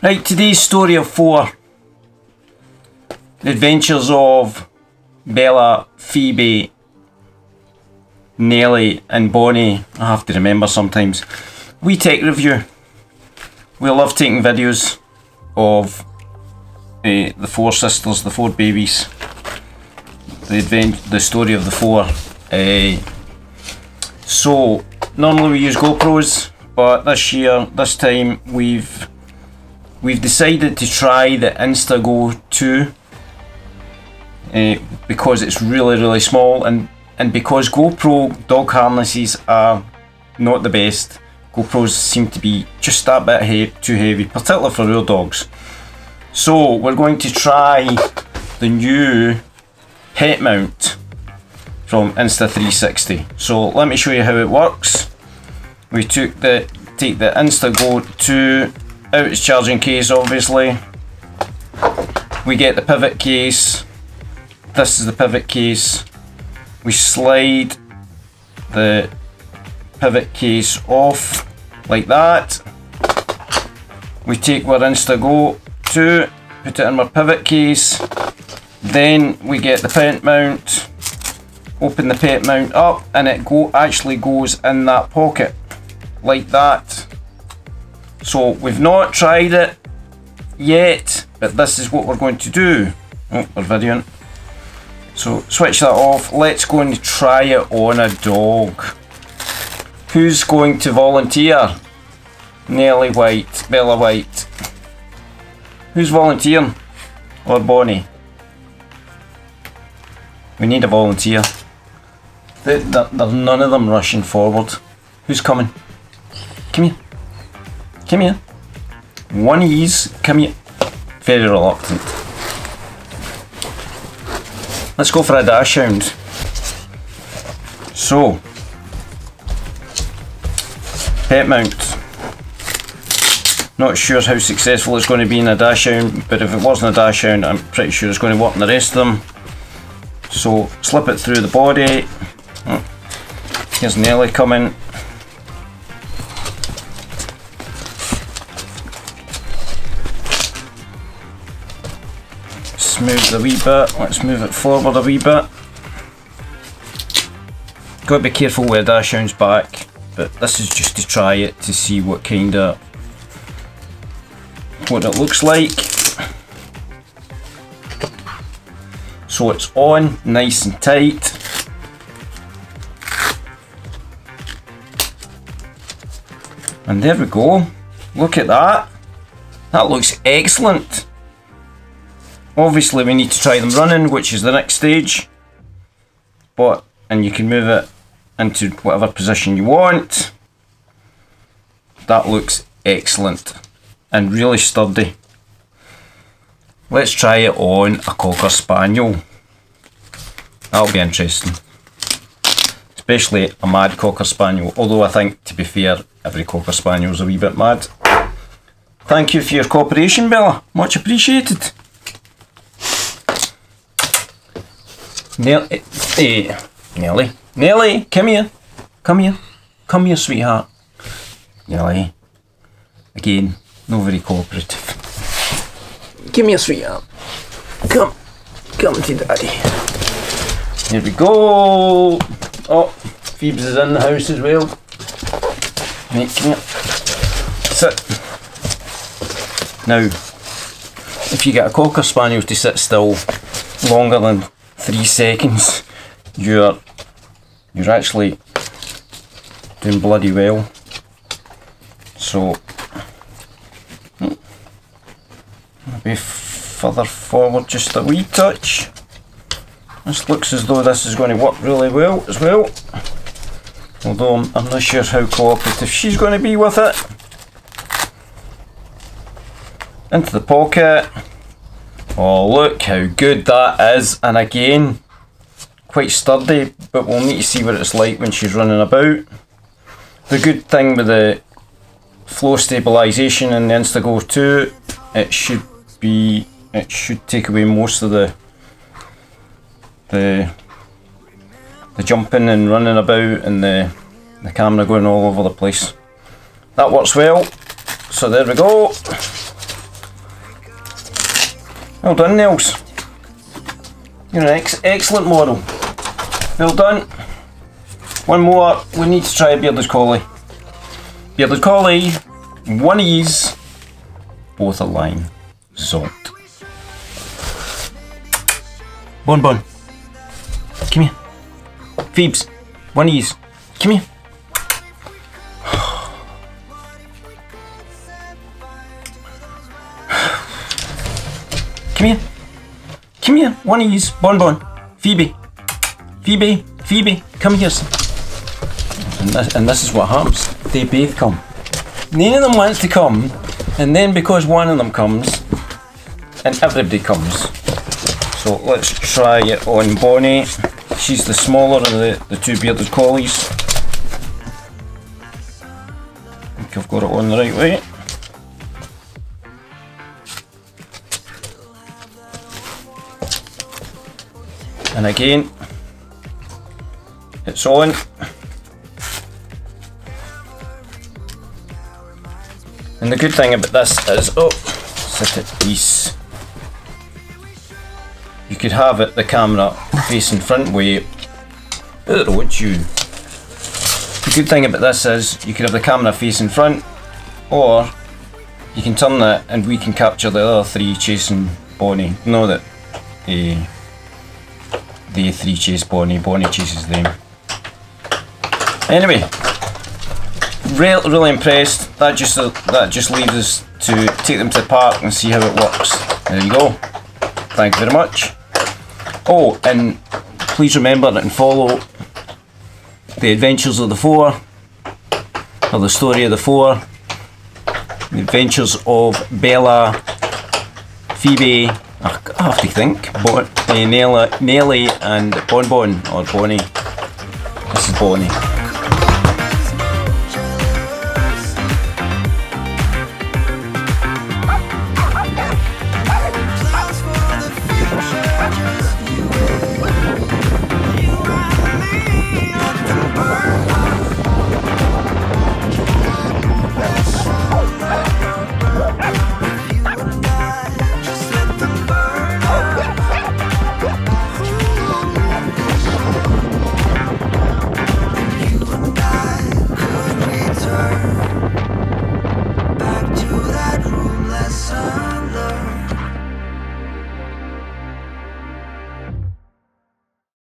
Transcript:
Right, today's story of four. Adventures of Bella, Phoebe, Nellie and Bonnie. I have to remember sometimes. We tech review. We love taking videos of the four sisters, the four babies. The story of the four. So normally we use GoPros, but this time we've decided to try the InstaGo 2. Because it's really small, and because GoPro dog harnesses are not the best. GoPros seem to be just that bit too heavy, particularly for real dogs. So we're going to try the new pet mount from Insta360. So let me show you how it works. We take the InstaGo 2 out its charging case, obviously. We get the pivot case. This is the pivot case. We slide the pivot case off like that. We take our InstaGo 2, put it in our pivot case. Then we get the pet mount. Open the pet mount up, and it actually goes in that pocket like that. So we've not tried it yet, but this is what we're going to do. Oh, we're videoing. So switch that off. Let's go and try it on a dog. Who's going to volunteer? Nellie White, Bella White. Who's volunteering? Or Bonnie? We need a volunteer. There's none of them rushing forward. Who's coming? Come here. Come here. One of these. Come here. Very reluctant. Let's go for a dash round. So, pet mount. Not sure how successful it's going to be in a dash round, but if it wasn't a dash round, I'm pretty sure it's going to work in the rest of them. So, slip it through the body. Oh, here's Nellie coming. Move the wee bit, let's move it forward a wee bit. Got to be careful where that sounds back, but this is just to try it to see what it looks like. So it's on nice and tight. And there we go. Look at that. That looks excellent. Obviously we need to try them running, which is the next stage. And you can move it into whatever position you want. That looks excellent and really sturdy. Let's try it on a Cocker Spaniel. That'll be interesting. Especially a mad Cocker Spaniel, although I think, to be fair, every Cocker Spaniel's a wee bit mad. Thank you for your cooperation, Bella. Much appreciated. Nellie, come here. Come here. Come here, sweetheart. Nellie. Again, not very cooperative. Come here, sweetheart. Come. Come to daddy. Here we go. Oh, Phoebe's is in the house as well. Mate, come here. Sit. Now, if you get a Cocker Spaniel to sit still longer than 3 seconds, you're actually doing bloody well. So maybe further forward just a wee touch. This looks as though this is going to work really well as well, although I'm not sure how cooperative she's going to be with it. Into the pocket. Oh, look how good that is, and again, quite sturdy, but we'll need to see what it's like when she's running about. The good thing with the flow stabilisation in the InstaGo 2, it should take away most of the jumping and running about and the camera going all over the place. That works well, so there we go. Well done, Nels. You're an excellent model. Well done. One more. We need to try a bearded collie. Bearded collie. One of these. Both align. Zot. Bon Bon. Come here. Phoebes. One of these. Come here. Come here. Come here. One of these. Bon Bon. Phoebe. Phoebe. Phoebe. Come here. And this is what happens. They both come. None of them wants to come. And then because one of them comes, and everybody comes. So let's try it on Bonnie. She's the smaller of the two bearded collies. I think I've got it on the right way. And again, it's on. And the good thing about this is, oh, sit at peace. You could have it, the camera facing front way, but it'll watch you. The good thing about this is you could have the camera facing front, or you can turn that and we can capture the other three chasing Bonnie. Know that the three chase Bonnie, Bonnie chases them. Anyway, really impressed. That just leaves us to take them to the park and see how it works. There you go. Thank you very much. Oh, and please remember and follow the adventures of the four, or the story of the four, the adventures of Bella, Phoebe, I have to think, Nellie and Bon Bon, or Bonnie. This is Bonnie.